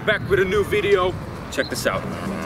We're back with a new video. Check this out.